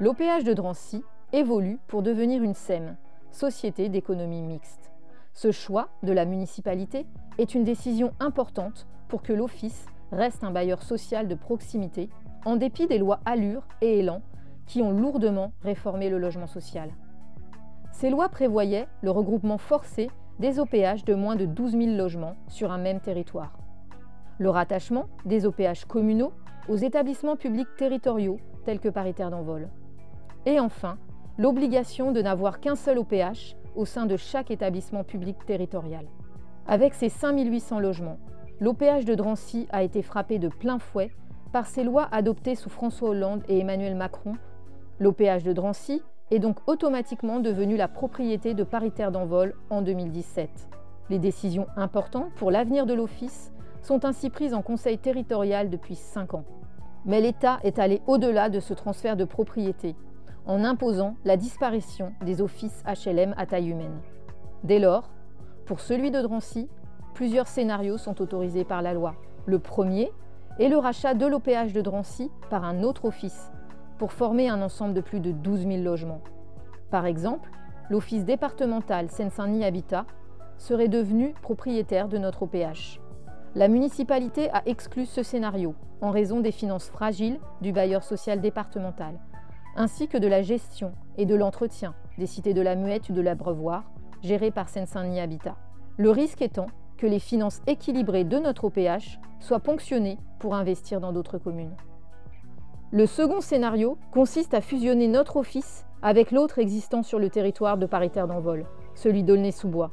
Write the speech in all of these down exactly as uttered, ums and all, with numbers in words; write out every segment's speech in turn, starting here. L'O P H de Drancy évolue pour devenir une S E M, Société d'économie mixte. Ce choix de la municipalité est une décision importante pour que l'Office reste un bailleur social de proximité, en dépit des lois Allure et Elan, qui ont lourdement réformé le logement social. Ces lois prévoyaient le regroupement forcé des O P H de moins de douze mille logements sur un même territoire. Le rattachement des O P H communaux aux établissements publics territoriaux tels que Paris Terre d'Envol. Et enfin, l'obligation de n'avoir qu'un seul O P H au sein de chaque établissement public territorial. Avec ses cinq mille huit cents logements, l'O P H de Drancy a été frappé de plein fouet par ces lois adoptées sous François Hollande et Emmanuel Macron. L'O P H de Drancy est donc automatiquement devenue la propriété de Paris Terre d'Envol en deux mille dix-sept. Les décisions importantes pour l'avenir de l'Office sont ainsi prises en Conseil territorial depuis cinq ans. Mais l'État est allé au-delà de ce transfert de propriété, en imposant la disparition des offices H L M à taille humaine. Dès lors, pour celui de Drancy, plusieurs scénarios sont autorisés par la loi. Le premier est le rachat de l'O P H de Drancy par un autre office, pour former un ensemble de plus de douze mille logements. Par exemple, l'Office départemental Seine-Saint-Denis Habitat serait devenu propriétaire de notre O P H. La municipalité a exclu ce scénario en raison des finances fragiles du bailleur social départemental, ainsi que de la gestion et de l'entretien des cités de la Muette ou de l'Abreuvoir, gérées par Seine-Saint-Denis Habitat. Le risque étant que les finances équilibrées de notre O P H soient ponctionnées pour investir dans d'autres communes. Le second scénario consiste à fusionner notre office avec l'autre existant sur le territoire de Paris Terre d'Envol, celui d'Aulnay-sous-Bois.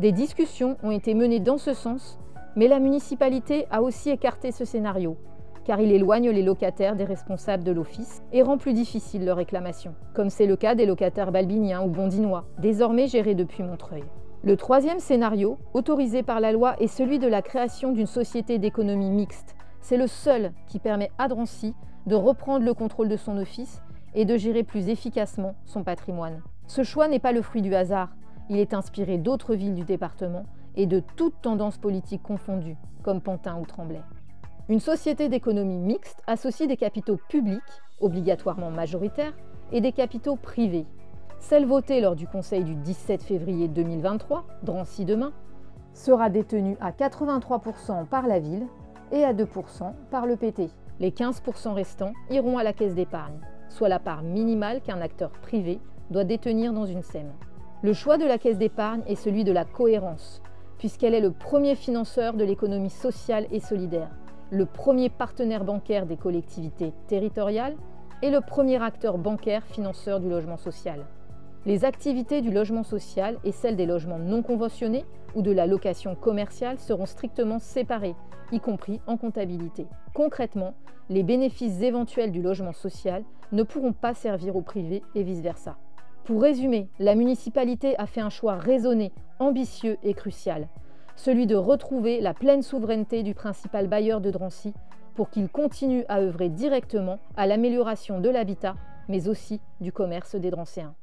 Des discussions ont été menées dans ce sens, mais la municipalité a aussi écarté ce scénario, car il éloigne les locataires des responsables de l'office et rend plus difficile leur réclamation, comme c'est le cas des locataires balbiniens ou bondinois, désormais gérés depuis Montreuil. Le troisième scénario, autorisé par la loi, est celui de la création d'une société d'économie mixte. C'est le seul qui permet à Drancy de reprendre le contrôle de son office et de gérer plus efficacement son patrimoine. Ce choix n'est pas le fruit du hasard, il est inspiré d'autres villes du département et de toutes tendances politiques confondues, comme Pantin ou Tremblay. Une société d'économie mixte associe des capitaux publics, obligatoirement majoritaires, et des capitaux privés. Celle votée lors du Conseil du dix-sept février deux mille vingt-trois, Drancy demain, sera détenue à quatre-vingt-trois pour cent par la ville et à deux pour cent par le P T. Les quinze pour cent restants iront à la Caisse d'Epargne, soit la part minimale qu'un acteur privé doit détenir dans une S E M. Le choix de la Caisse d'Epargne est celui de la cohérence, puisqu'elle est le premier financeur de l'économie sociale et solidaire, le premier partenaire bancaire des collectivités territoriales et le premier acteur bancaire financeur du logement social. Les activités du logement social et celles des logements non conventionnés ou de la location commerciale seront strictement séparées, y compris en comptabilité. Concrètement, les bénéfices éventuels du logement social ne pourront pas servir au privé et vice-versa. Pour résumer, la municipalité a fait un choix raisonné, ambitieux et crucial, celui de retrouver la pleine souveraineté du principal bailleur de Drancy pour qu'il continue à œuvrer directement à l'amélioration de l'habitat, mais aussi du commerce des Drancéens.